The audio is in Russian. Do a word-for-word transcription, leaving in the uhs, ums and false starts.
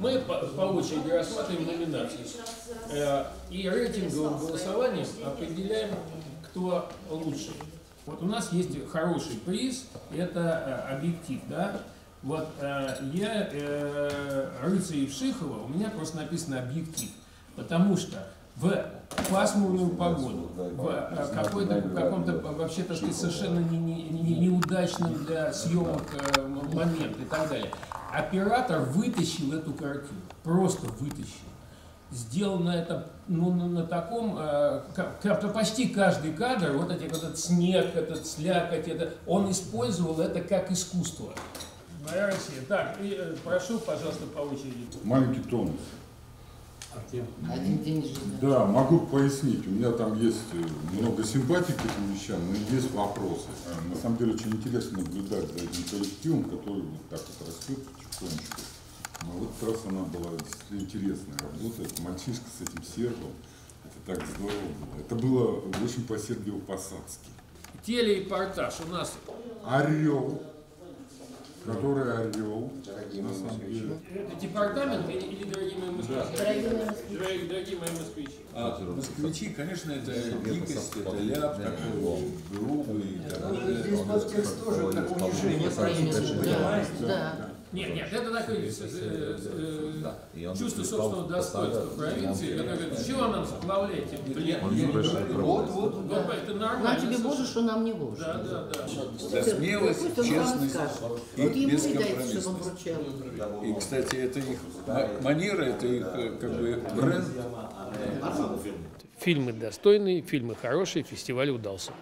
Мы по, по очереди рассматриваем номинации э, и рейтинговым голосованием определяем, кто лучший. Вот у нас есть хороший приз, это э, объектив, да? Вот э, я э, рыцарь Шихова, у меня просто написано объектив, потому что в пасмурную погоду, в какой-то, каком-то вообще, так сказать, совершенно не, не, неудачном для съемок э, момент и так далее, оператор вытащил эту картину, просто вытащил. Сделано это ну, на таком, э, как, почти каждый кадр, вот эти, этот снег, этот слякоть, это, он использовал это как искусство. Моя Россия. Так, и, э, прошу, пожалуйста, по очереди. Маленький Том. Один день жизни. Да, могу пояснить. У меня там есть много симпатий к этим вещам, но есть вопросы. На самом деле очень интересно наблюдать за этим коллективом, который вот так вот растет потихонечку. Но вот раз она была интересная работа, это мальчишка с этим сербом, это так здорово было. Это было очень по Сергею Посадски. Телерепортаж у нас. Орел. Который орел. Дорогие мои москвичи. Это департамент или дорогие мои москвичи? Дорогие, дорогие мои москвичи. А, москвичи, конечно, это дикость, это ляп, такой грубый. Здесь подсказ тоже как унижение правительства, понимаете? Да. Нет, нет, это такое чувство собственного достоинства провинции, которое, чего нам сплавляете? Вот, вот, вот, это нормально. Нам тебе боже, что нам не боже. Да, да, да. Смелость, честность и бескомпромиссность. И, кстати, это их манера, это их, как бы, бренд. Фильмы достойные, фильмы хорошие, фестиваль удался.